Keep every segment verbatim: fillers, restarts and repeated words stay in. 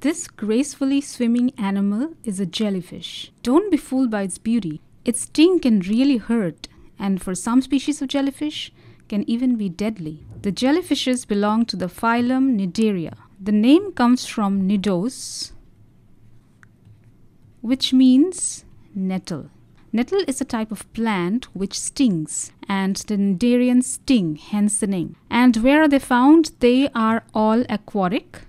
This gracefully swimming animal is a jellyfish. Don't be fooled by its beauty. Its sting can really hurt, and for some species of jellyfish, can even be deadly. The jellyfishes belong to the phylum Cnidaria. The name comes from cnidos, which means nettle. Nettle is a type of plant which stings, and the Cnidarians sting, hence the name. And where are they found? They are all aquatic,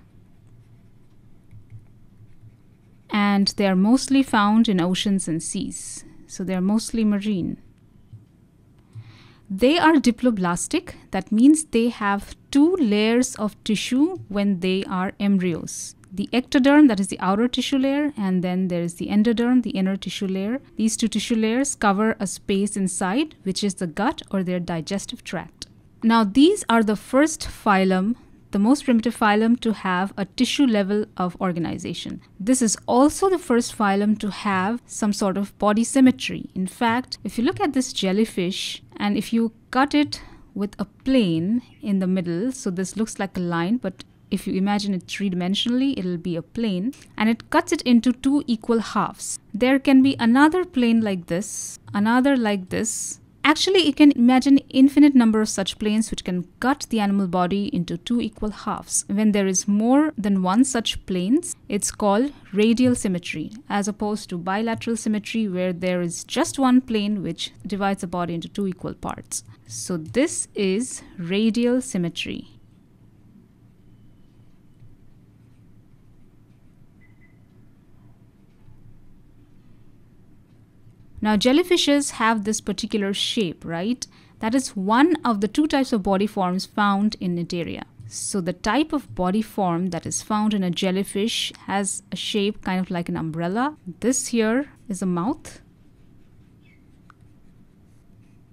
and they are mostly found in oceans and seas. So they are mostly marine. They are diploblastic, that means they have two layers of tissue when they are embryos. The ectoderm, that is the outer tissue layer, and then there is the endoderm, the inner tissue layer. These two tissue layers cover a space inside, which is the gut or their digestive tract. Now these are the first phylum, the most primitive phylum to have a tissue level of organization. This is also the first phylum to have some sort of body symmetry. In fact, if you look at this jellyfish and if you cut it with a plane in the middle, so this looks like a line, but if you imagine it three-dimensionally, it'll be a plane, and it cuts it into two equal halves. There can be another plane like this, another like this. Actually, you can imagine infinite number of such planes which can cut the animal body into two equal halves. When there is more than one such planes, it's called radial symmetry, as opposed to bilateral symmetry where there is just one plane which divides the body into two equal parts. So this is radial symmetry. Now jellyfishes have this particular shape, right? That is one of the two types of body forms found in Cnidaria. So the type of body form that is found in a jellyfish has a shape kind of like an umbrella. This here is a mouth.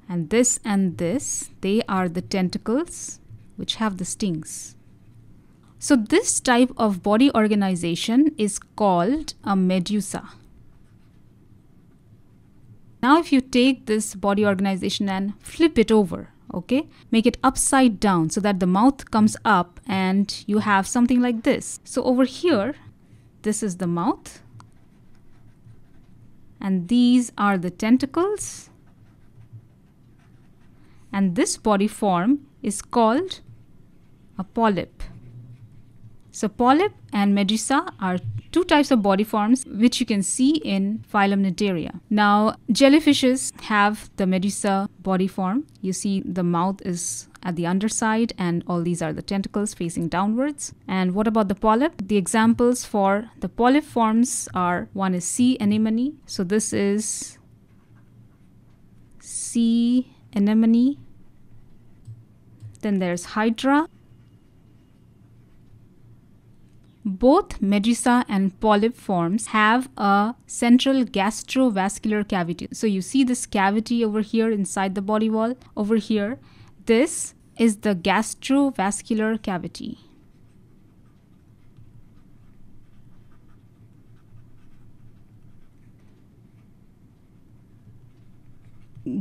And this and this, they are the tentacles which have the stings. So this type of body organization is called a medusa. Now if you take this body organization and flip it over, okay, make it upside down so that the mouth comes up and you have something like this. So over here, this is the mouth and these are the tentacles, and this body form is called a polyp. So polyp and medusa are two types of body forms which you can see in phylum Cnidaria. Now jellyfishes have the medusa body form. You see the mouth is at the underside and all these are the tentacles facing downwards. And what about the polyp? The examples for the polyp forms are, one is sea anemone. So this is sea anemone. Then there's hydra. Both medusa and polyp forms have a central gastrovascular cavity. So you see this cavity over here inside the body wall over here. This is the gastrovascular cavity.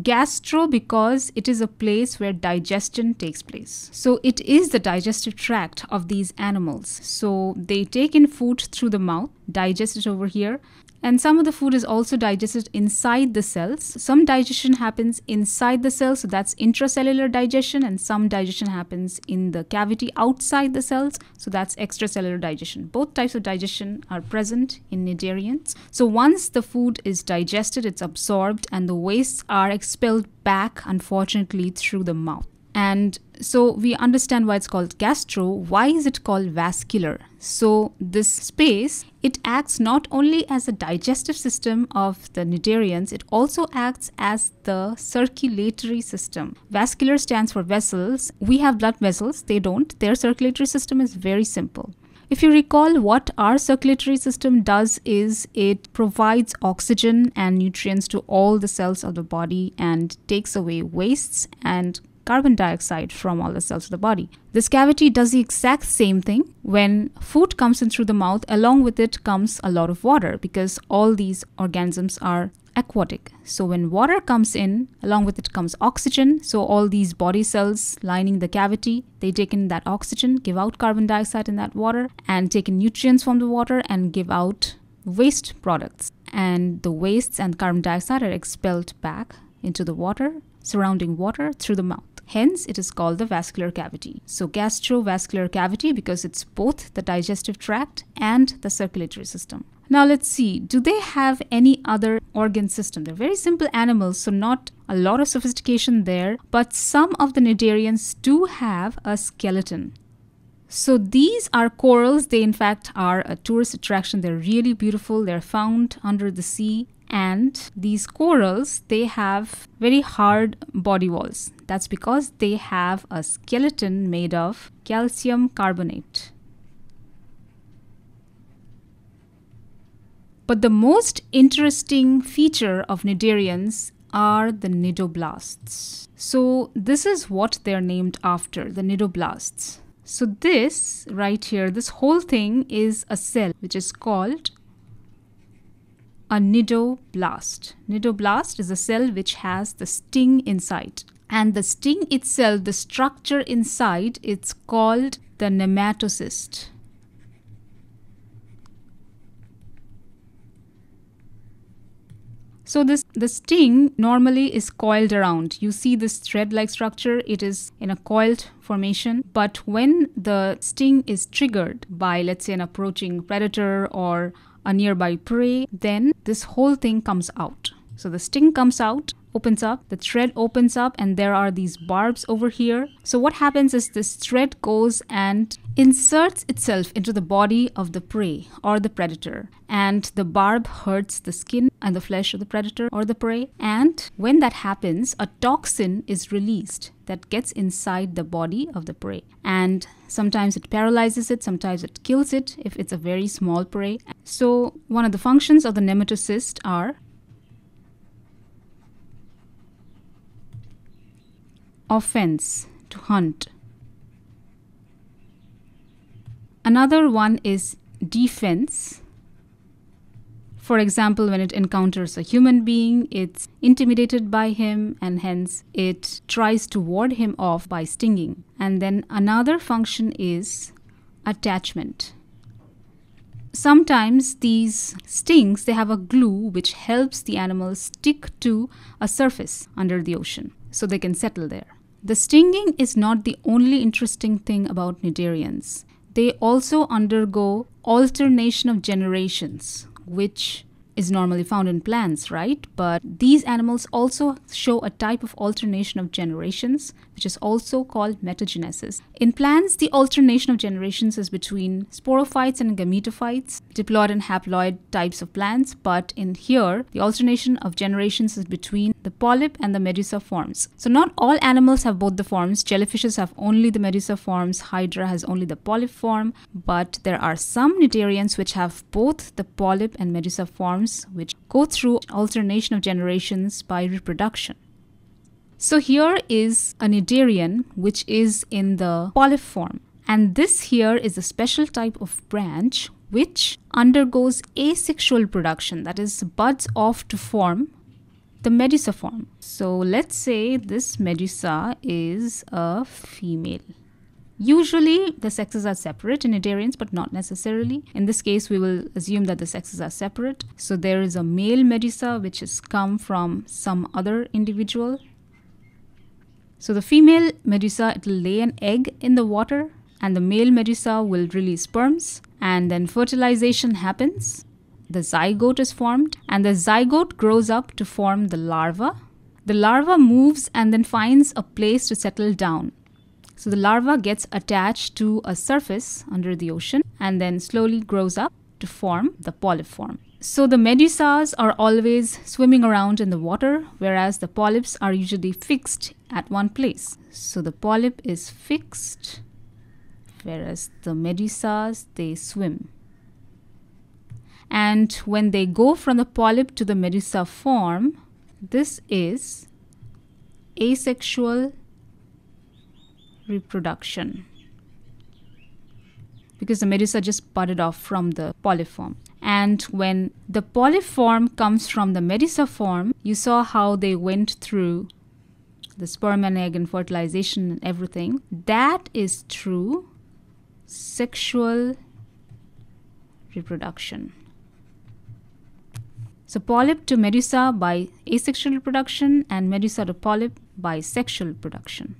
Gastro because it is a place where digestion takes place. So it is the digestive tract of these animals. So they take in food through the mouth, digest it over here, and some of the food is also digested inside the cells. Some digestion happens inside the cells, so that's intracellular digestion, and some digestion happens in the cavity outside the cells, so that's extracellular digestion. Both types of digestion are present in Cnidarians. So once the food is digested, it's absorbed, and the wastes are expelled back, unfortunately, through the mouth. And so we understand why it's called gastro. Why is it called vascular? So this space, it acts not only as the digestive system of the Cnidarians, it also acts as the circulatory system. Vascular stands for vessels. We have blood vessels, they don't. Their circulatory system is very simple. If you recall, what our circulatory system does is it provides oxygen and nutrients to all the cells of the body and takes away wastes and carbon dioxide from all the cells of the body. This cavity does the exact same thing. When food comes in through the mouth, along with it comes a lot of water because all these organisms are aquatic. So when water comes in, along with it comes oxygen. So all these body cells lining the cavity, they take in that oxygen, give out carbon dioxide in that water, and take in nutrients from the water and give out waste products. And the wastes and carbon dioxide are expelled back into the water, surrounding water through the mouth. Hence, it is called the vascular cavity. So gastrovascular cavity because it's both the digestive tract and the circulatory system. Now let's see, do they have any other organ system? They're very simple animals, so not a lot of sophistication there, but some of the cnidarians do have a skeleton. So these are corals. They in fact are a tourist attraction. They're really beautiful. They're found under the sea. And these corals, they have very hard body walls. That's because they have a skeleton made of calcium carbonate. But the most interesting feature of cnidarians are the cnidoblasts. So this is what they're named after, the cnidoblasts. So this right here, this whole thing is a cell which is called a cnidoblast. Cnidoblast is a cell which has the sting inside. And the sting itself, the structure inside, it's called the nematocyst. So this the sting normally is coiled around. You see this thread-like structure, it is in a coiled formation. But when the sting is triggered by, let's say, an approaching predator or a nearby prey, then this whole thing comes out. So the sting comes out, opens up, the thread opens up, and there are these barbs over here. So what happens is this thread goes and inserts itself into the body of the prey or the predator, and the barb hurts the skin and the flesh of the predator or the prey. And when that happens, a toxin is released that gets inside the body of the prey, and sometimes it paralyzes it, sometimes it kills it if it's a very small prey. So one of the functions of the nematocyst are offense, to hunt. Another one is defense. For example, when it encounters a human being, it's intimidated by him and hence it tries to ward him off by stinging. And then another function is attachment. Sometimes these stings, they have a glue which helps the animal stick to a surface under the ocean so they can settle there. The stinging is not the only interesting thing about cnidarians. They also undergo alternation of generations, which is normally found in plants, right? But these animals also show a type of alternation of generations, which is also called metagenesis. In plants, the alternation of generations is between sporophytes and gametophytes, diploid and haploid types of plants. But in here, the alternation of generations is between the polyp and the medusa forms. So not all animals have both the forms. Jellyfishes have only the medusa forms. Hydra has only the polyp form. But there are some cnidarians which have both the polyp and medusa forms, which go through alternation of generations by reproduction. So here is a cnidarian which is in the polyp form, and this here is a special type of branch which undergoes asexual production, that is, buds off to form the medusa form. So let's say this medusa is a female. Usually the sexes are separate in cnidarians, but not necessarily. In this case, we will assume that the sexes are separate. So there is a male medusa which has come from some other individual. So the female medusa, it will lay an egg in the water, and the male medusa will release sperms, and then fertilization happens. The zygote is formed, and the zygote grows up to form the larva. The larva moves and then finds a place to settle down. So the larva gets attached to a surface under the ocean and then slowly grows up to form the polyp form. So the medusas are always swimming around in the water, whereas the polyps are usually fixed at one place. So the polyp is fixed, whereas the medusas, they swim. And when they go from the polyp to the medusa form, this is asexual reproduction. because the medusa just budded off from the polyp form. And when the polyp form comes from the medusa form, you saw how they went through the sperm and egg and fertilization and everything. That is true sexual reproduction. So polyp to medusa by asexual reproduction and medusa to polyp by sexual reproduction.